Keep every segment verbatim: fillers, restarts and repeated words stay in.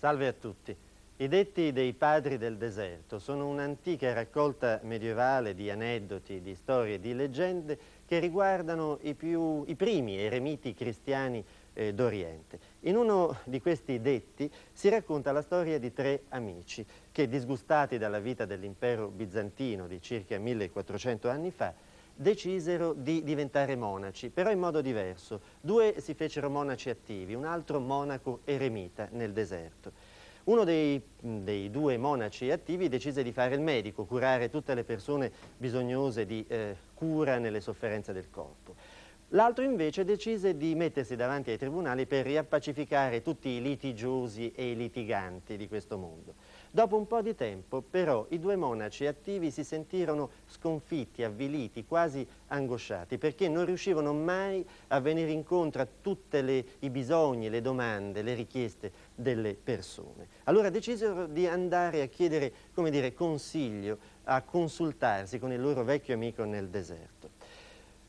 Salve a tutti. I Detti dei padri del deserto sono un'antica raccolta medievale di aneddoti, di storie, di leggende che riguardano i, più, i primi eremiti cristiani eh, d'Oriente. In uno di questi detti si racconta la storia di tre amici che, disgustati dalla vita dell'impero bizantino di circa millequattrocento anni fa, decisero di diventare monaci, però in modo diverso. Due si fecero monaci attivi, un altro monaco eremita nel deserto. Uno dei, dei due monaci attivi decise di fare il medico, curare tutte le persone bisognose di eh, cura nelle sofferenze del corpo. L'altro invece decise di mettersi davanti ai tribunali per riappacificare tutti i litigiosi e i litiganti di questo mondo. Dopo un po' di tempo, però, i due monaci attivi si sentirono sconfitti, avviliti, quasi angosciati, perché non riuscivano mai a venire incontro a tutti i bisogni, le domande, le richieste delle persone. Allora decisero di andare a chiedere, come dire, consiglio, a consultarsi con il loro vecchio amico nel deserto.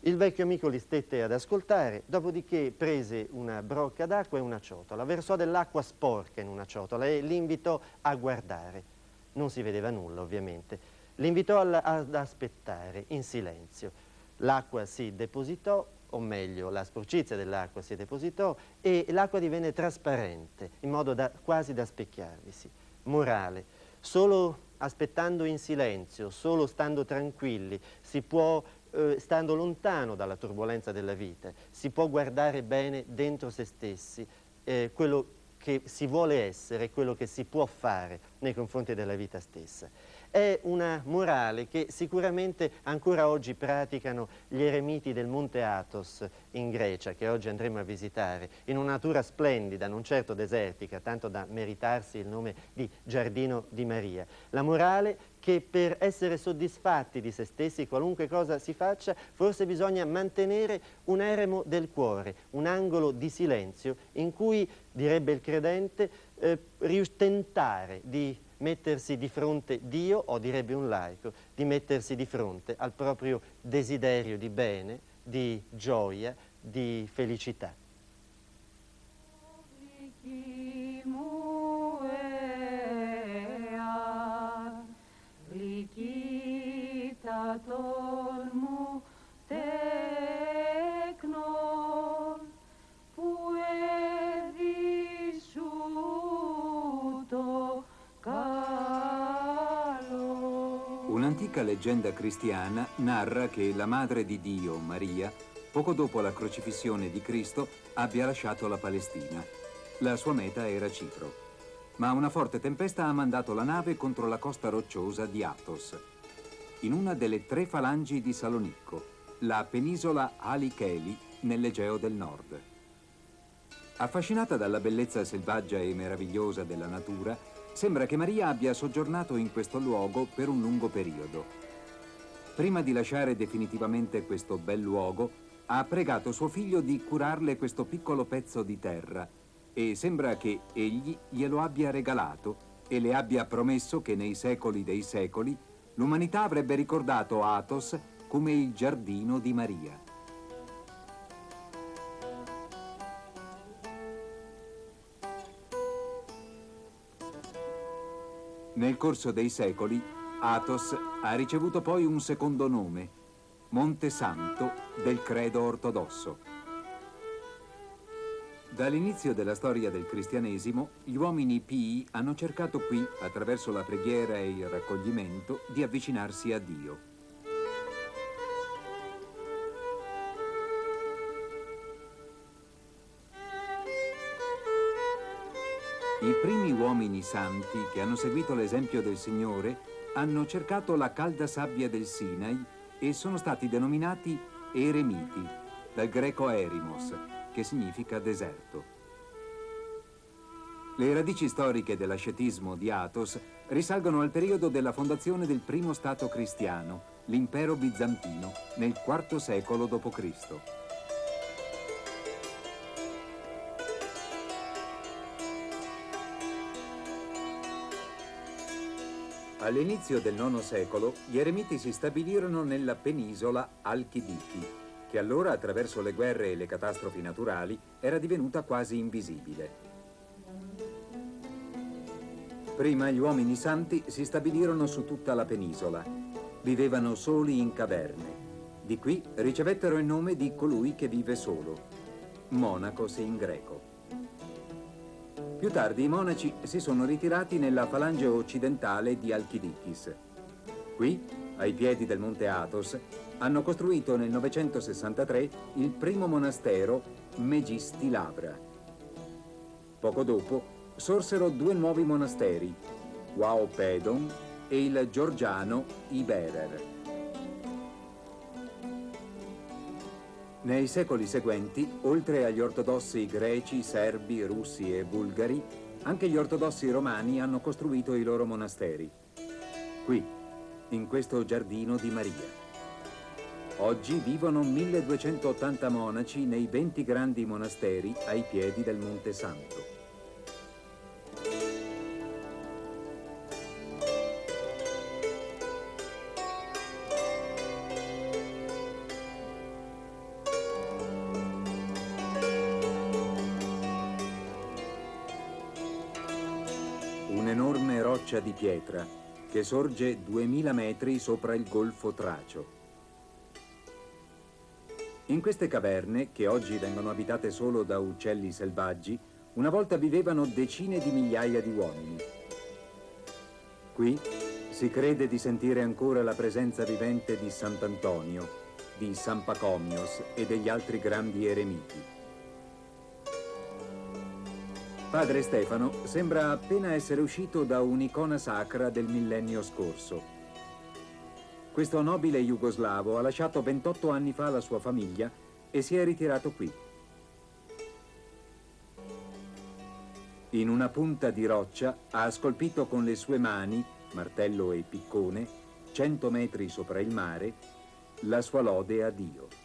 Il vecchio amico li stette ad ascoltare, dopodiché prese una brocca d'acqua e una ciotola, versò dell'acqua sporca in una ciotola e li invitò a guardare. Non si vedeva nulla, ovviamente. Li invitò al, ad aspettare, in silenzio. L'acqua si depositò, o meglio, la sporcizia dell'acqua si depositò e l'acqua divenne trasparente, in modo da, quasi da specchiarvisi. Morale, solo aspettando in silenzio, solo stando tranquilli, si può... stando lontano dalla turbolenza della vita, si può guardare bene dentro se stessi eh, quello che si vuole essere, quello che si può fare nei confronti della vita stessa. È una morale che sicuramente ancora oggi praticano gli eremiti del Monte Athos in Grecia, che oggi andremo a visitare, in una natura splendida, non certo desertica, tanto da meritarsi il nome di Giardino di Maria. La morale che per essere soddisfatti di se stessi, qualunque cosa si faccia, forse bisogna mantenere un eremo del cuore, un angolo di silenzio in cui, direbbe il credente, eh, tentare di mettersi di fronte Dio, o direbbe un laico, di mettersi di fronte al proprio desiderio di bene, di gioia, di felicità. Un'antica leggenda cristiana narra che la madre di Dio, Maria, poco dopo la crocifissione di Cristo abbia lasciato la Palestina. La sua meta era Cipro, ma una forte tempesta ha mandato la nave contro la costa rocciosa di Athos, in una delle tre falangi di Salonicco, la penisola Alicheli nell'Egeo del Nord. Affascinata dalla bellezza selvaggia e meravigliosa della natura, sembra che Maria abbia soggiornato in questo luogo per un lungo periodo. Prima di lasciare definitivamente questo bel luogo, ha pregato suo figlio di curarle questo piccolo pezzo di terra e sembra che egli glielo abbia regalato e le abbia promesso che nei secoli dei secoli l'umanità avrebbe ricordato Athos come il giardino di Maria. Nel corso dei secoli, Athos ha ricevuto poi un secondo nome, Monte Santo del credo ortodosso. Dall'inizio della storia del cristianesimo, gli uomini pii hanno cercato qui, attraverso la preghiera e il raccoglimento, di avvicinarsi a Dio. I primi uomini santi che hanno seguito l'esempio del Signore hanno cercato la calda sabbia del Sinai e sono stati denominati eremiti, dal greco erimos, che significa deserto. Le radici storiche dell'ascetismo di Athos risalgono al periodo della fondazione del primo Stato cristiano, l'impero bizantino, nel quarto secolo dopo Cristo All'inizio del nono secolo, gli eremiti si stabilirono nella penisola Alchidiki, che allora, attraverso le guerre e le catastrofi naturali, era divenuta quasi invisibile. Prima gli uomini santi si stabilirono su tutta la penisola. Vivevano soli in caverne. Di qui ricevettero il nome di colui che vive solo. Monacos in greco. Più tardi i monaci si sono ritirati nella falange occidentale di Chalcidichis. Qui, ai piedi del Monte Athos, hanno costruito nel novecentosessantatré il primo monastero, Megisti Labra. Poco dopo sorsero due nuovi monasteri, Wau Pedon e il georgiano Iberer. Nei secoli seguenti, oltre agli ortodossi greci, serbi, russi e bulgari, anche gli ortodossi romani hanno costruito i loro monasteri, qui, in questo giardino di Maria. Oggi vivono milleduecentottanta monaci nei venti grandi monasteri ai piedi del Monte Santo. Un'enorme roccia di pietra che sorge duemila metri sopra il golfo Tracio. In queste caverne, che oggi vengono abitate solo da uccelli selvaggi, una volta vivevano decine di migliaia di uomini. Qui si crede di sentire ancora la presenza vivente di Sant'Antonio, di San Pacomios e degli altri grandi eremiti. Padre Stefano sembra appena essere uscito da un'icona sacra del millennio scorso. Questo nobile jugoslavo ha lasciato ventotto anni fa la sua famiglia e si è ritirato qui. In una punta di roccia ha scolpito con le sue mani, martello e piccone, cento metri sopra il mare, la sua lode a Dio.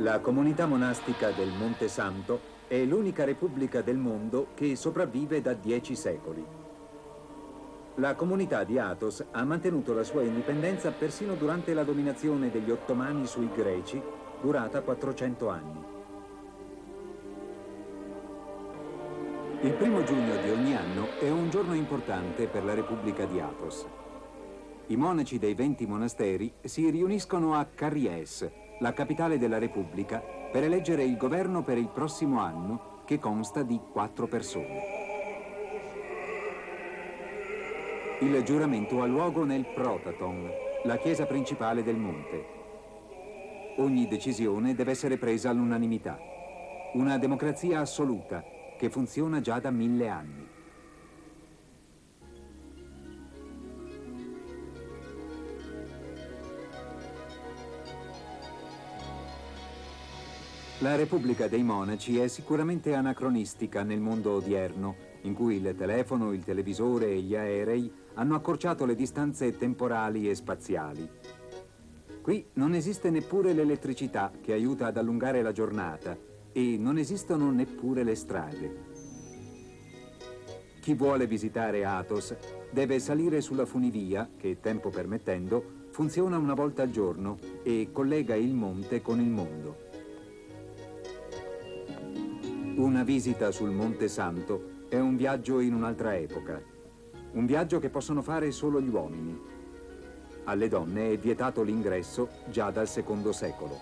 La comunità monastica del Monte Santo è l'unica repubblica del mondo che sopravvive da dieci secoli. La comunità di Athos ha mantenuto la sua indipendenza persino durante la dominazione degli ottomani sui greci, durata quattrocento anni. Il primo giugno di ogni anno è un giorno importante per la Repubblica di Athos. I monaci dei venti monasteri si riuniscono a Caries, la capitale della Repubblica, per eleggere il governo per il prossimo anno, che consta di quattro persone. Il giuramento ha luogo nel Protaton, la chiesa principale del monte. Ogni decisione deve essere presa all'unanimità. Una democrazia assoluta che funziona già da mille anni. La Repubblica dei Monaci è sicuramente anacronistica nel mondo odierno, in cui il telefono, il televisore e gli aerei hanno accorciato le distanze temporali e spaziali. Qui non esiste neppure l'elettricità che aiuta ad allungare la giornata e non esistono neppure le strade. Chi vuole visitare Athos deve salire sulla funivia che, tempo permettendo, funziona una volta al giorno e collega il monte con il mondo. Una visita sul Monte Santo è un viaggio in un'altra epoca, un viaggio che possono fare solo gli uomini. Alle donne è vietato l'ingresso già dal secondo secolo.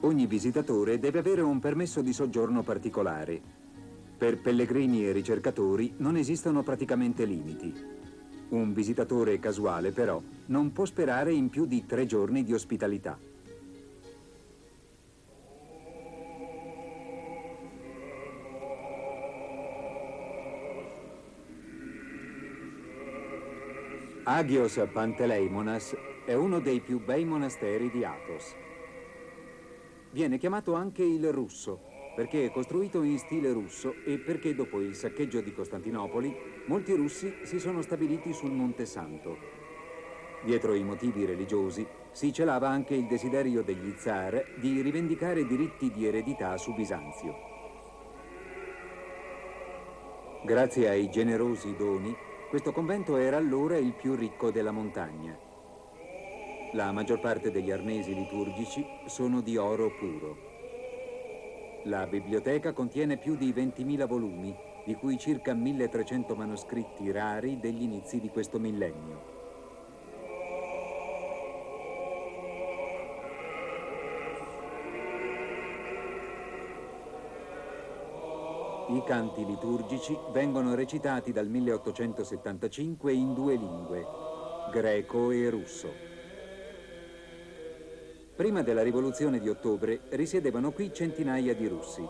Ogni visitatore deve avere un permesso di soggiorno particolare. Per pellegrini e ricercatori non esistono praticamente limiti. Un visitatore casuale, però, non può sperare in più di tre giorni di ospitalità. Agios Panteleimonas è uno dei più bei monasteri di Athos. Viene chiamato anche il Russo, perché è costruito in stile russo e perché dopo il saccheggio di Costantinopoli molti russi si sono stabiliti sul Monte Santo. Dietro i motivi religiosi si celava anche il desiderio degli zar di rivendicare diritti di eredità su Bisanzio. Grazie ai generosi doni, questo convento era allora il più ricco della montagna. La maggior parte degli arnesi liturgici sono di oro puro. La biblioteca contiene più di ventimila volumi, di cui circa milletrecento manoscritti rari degli inizi di questo millennio. I canti liturgici vengono recitati dal milleottocentosettantacinque in due lingue, greco e russo. Prima della rivoluzione di ottobre risiedevano qui centinaia di russi.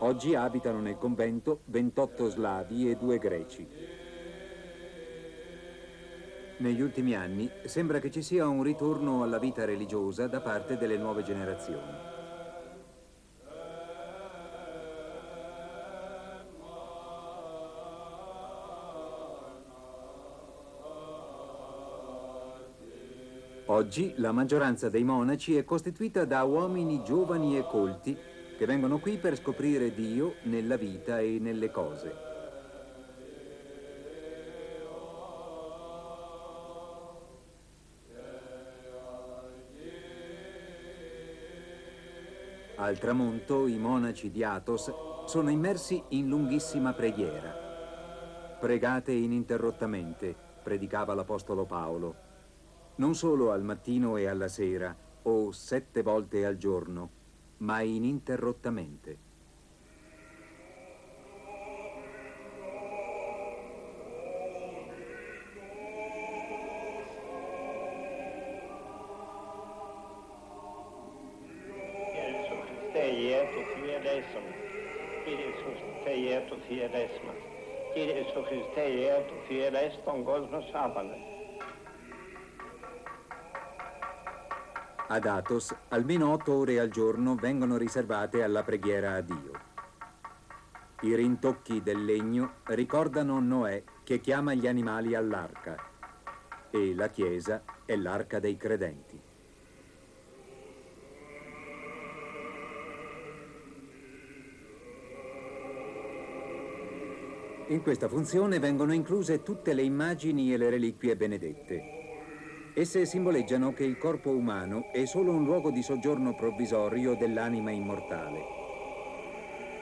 Oggi abitano nel convento ventotto slavi e due greci. Negli ultimi anni sembra che ci sia un ritorno alla vita religiosa da parte delle nuove generazioni. Oggi la maggioranza dei monaci è costituita da uomini giovani e colti che vengono qui per scoprire Dio nella vita e nelle cose. Al tramonto i monaci di Athos sono immersi in lunghissima preghiera. Pregate ininterrottamente, predicava l'apostolo Paolo. Non solo al mattino e alla sera, o sette volte al giorno, ma ininterrottamente. Ad Athos, almeno otto ore al giorno vengono riservate alla preghiera a Dio. I rintocchi del legno ricordano Noè che chiama gli animali all'arca, e la Chiesa è l'arca dei credenti. In questa funzione vengono incluse tutte le immagini e le reliquie benedette. Esse simboleggiano che il corpo umano è solo un luogo di soggiorno provvisorio dell'anima immortale.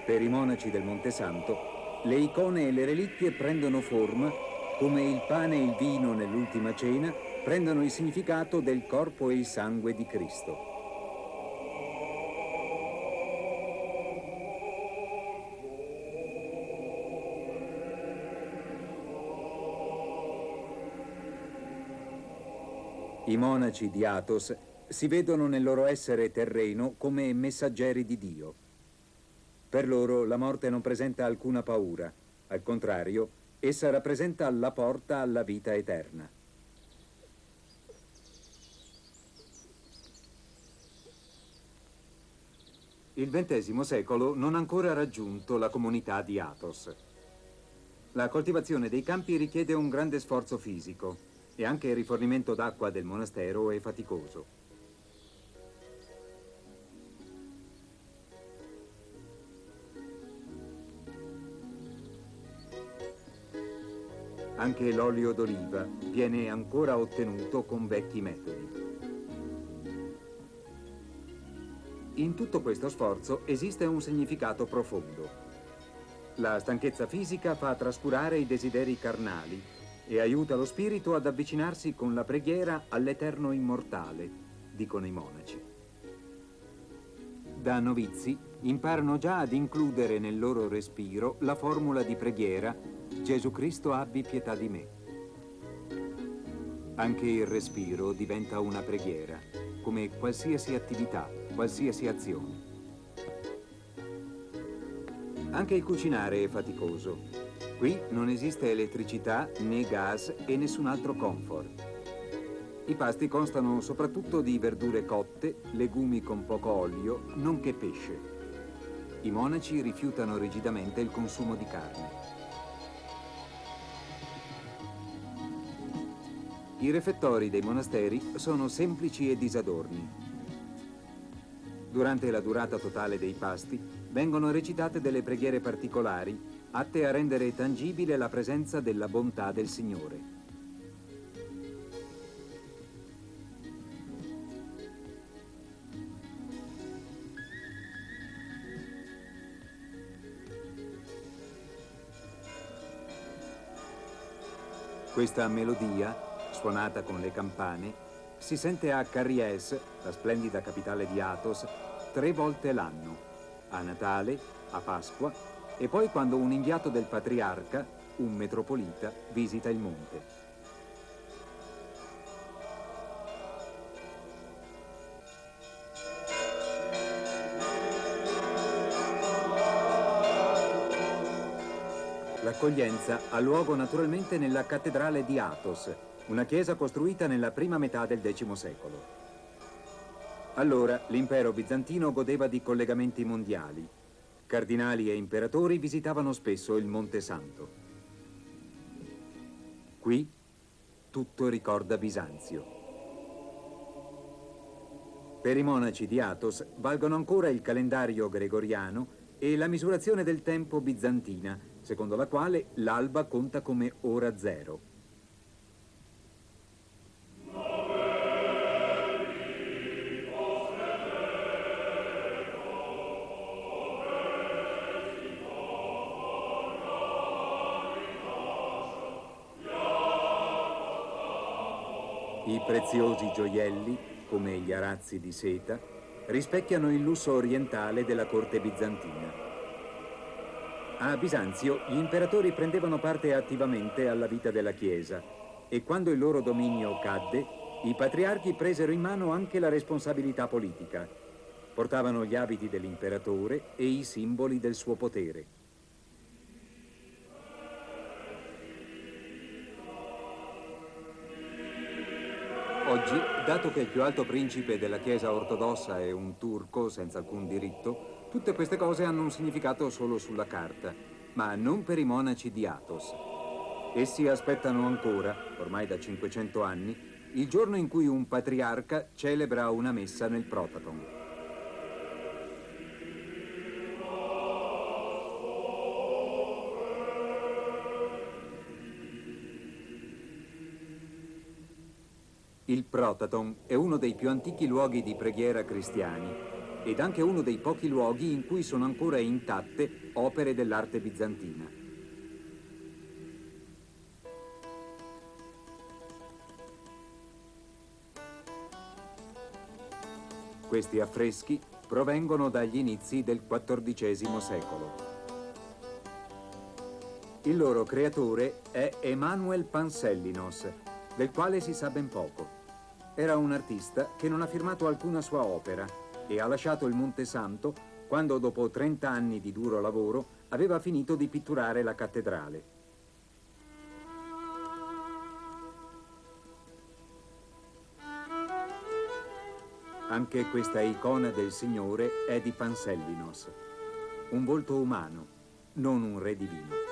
Per i monaci del Monte Santo, le icone e le reliquie prendono forma come il pane e il vino nell'ultima cena prendono il significato del corpo e il sangue di Cristo. I monaci di Athos si vedono nel loro essere terreno come messaggeri di Dio. Per loro la morte non presenta alcuna paura, al contrario, essa rappresenta la porta alla vita eterna. Il ventesimo secolo non ha ancora raggiunto la comunità di Athos. La coltivazione dei campi richiede un grande sforzo fisico. E anche il rifornimento d'acqua del monastero è faticoso. Anche l'olio d'oliva viene ancora ottenuto con vecchi metodi. In tutto questo sforzo esiste un significato profondo. La stanchezza fisica fa trascurare i desideri carnali e aiuta lo spirito ad avvicinarsi con la preghiera all'eterno immortale, dicono i monaci. Da novizi imparano già ad includere nel loro respiro la formula di preghiera «Gesù Cristo abbi pietà di me». Anche il respiro diventa una preghiera, come qualsiasi attività, qualsiasi azione. Anche il cucinare è faticoso. Qui non esiste elettricità, né gas e nessun altro comfort. I pasti constano soprattutto di verdure cotte, legumi con poco olio, nonché pesce. I monaci rifiutano rigidamente il consumo di carne. I refettori dei monasteri sono semplici e disadorni. Durante la durata totale dei pasti vengono recitate delle preghiere particolari atte a rendere tangibile la presenza della bontà del Signore. Questa melodia, suonata con le campane, si sente a Caries, la splendida capitale di Athos, tre volte l'anno, a Natale, a Pasqua e poi quando un inviato del patriarca, un metropolita, visita il monte. L'accoglienza ha luogo naturalmente nella cattedrale di Athos, una chiesa costruita nella prima metà del decimo secolo. Allora l'impero bizantino godeva di collegamenti mondiali. Cardinali e imperatori visitavano spesso il Monte Santo. Qui tutto ricorda Bisanzio. Per i monaci di Athos valgono ancora il calendario gregoriano e la misurazione del tempo bizantina, secondo la quale l'alba conta come ora zero. I preziosi gioielli, come gli arazzi di seta, rispecchiano il lusso orientale della corte bizantina. A Bisanzio gli imperatori prendevano parte attivamente alla vita della Chiesa e quando il loro dominio cadde, i patriarchi presero in mano anche la responsabilità politica. Portavano gli abiti dell'imperatore e i simboli del suo potere. Oggi, dato che il più alto principe della Chiesa ortodossa è un turco senza alcun diritto, tutte queste cose hanno un significato solo sulla carta, ma non per i monaci di Athos. Essi aspettano ancora, ormai da cinquecento anni, il giorno in cui un patriarca celebra una messa nel Protaton. Il Protaton è uno dei più antichi luoghi di preghiera cristiani ed anche uno dei pochi luoghi in cui sono ancora intatte opere dell'arte bizantina. Questi affreschi provengono dagli inizi del quattordicesimo secolo. Il loro creatore è Emanuel Pansellinos, del quale si sa ben poco. Era un artista che non ha firmato alcuna sua opera e ha lasciato il Monte Santo quando, dopo trent'anni di duro lavoro, aveva finito di pitturare la cattedrale. Anche questa icona del Signore è di Pansellinos, un volto umano, non un re divino.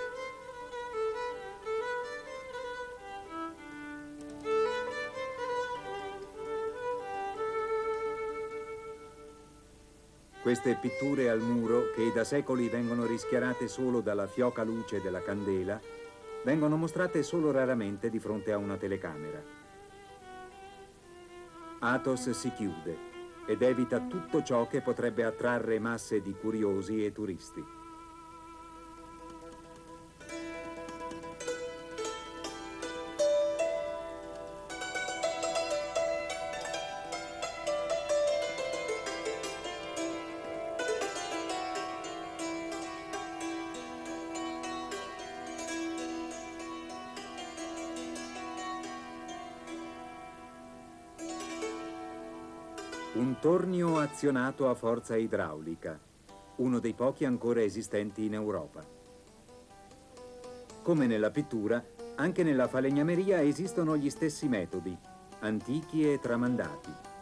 Queste pitture al muro, che da secoli vengono rischiarate solo dalla fioca luce della candela, vengono mostrate solo raramente di fronte a una telecamera. Athos si chiude ed evita tutto ciò che potrebbe attrarre masse di curiosi e turisti. Un tornio azionato a forza idraulica, uno dei pochi ancora esistenti in Europa. Come nella pittura, anche nella falegnameria esistono gli stessi metodi, antichi e tramandati.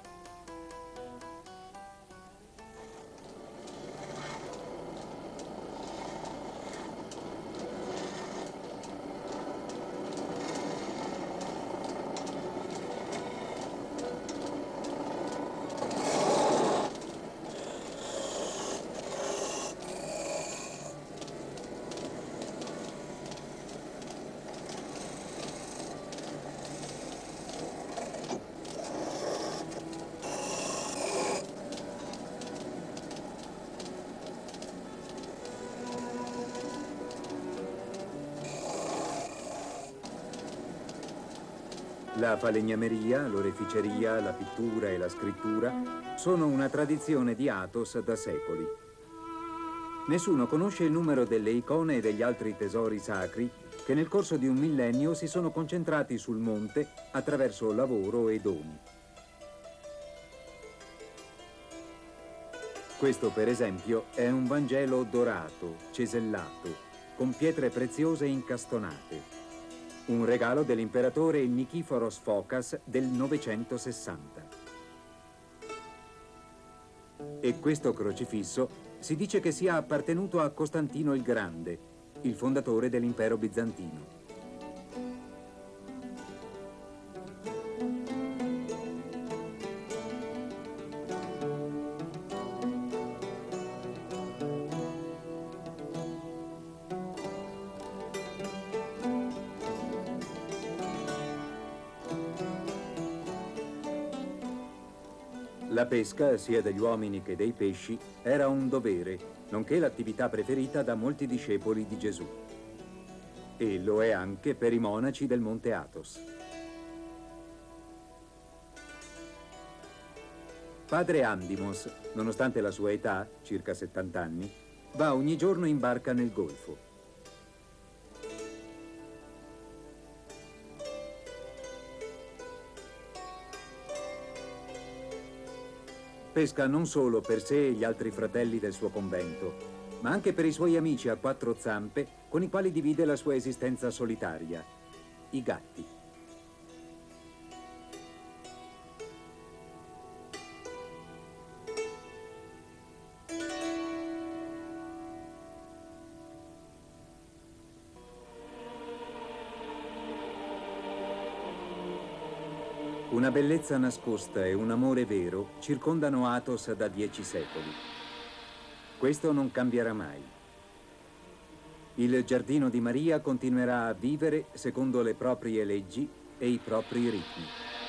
La falegnameria, l'oreficeria, la pittura e la scrittura sono una tradizione di Athos da secoli. Nessuno conosce il numero delle icone e degli altri tesori sacri che nel corso di un millennio si sono concentrati sul monte attraverso lavoro e doni. Questo, per esempio, è un Vangelo dorato, cesellato, con pietre preziose incastonate. Un regalo dell'imperatore Nikiforos Focas del novecentosessanta. E questo crocifisso si dice che sia appartenuto a Costantino il Grande, il fondatore dell'impero bizantino. La pesca, sia degli uomini che dei pesci, era un dovere, nonché l'attività preferita da molti discepoli di Gesù. E lo è anche per i monaci del Monte Athos. Padre Andimos, nonostante la sua età, circa settanta anni, va ogni giorno in barca nel golfo. Pesca non solo per sé e gli altri fratelli del suo convento, ma anche per i suoi amici a quattro zampe con i quali divide la sua esistenza solitaria, i gatti. Una bellezza nascosta e un amore vero circondano Athos da dieci secoli. Questo non cambierà mai. Il giardino di Maria continuerà a vivere secondo le proprie leggi e i propri ritmi.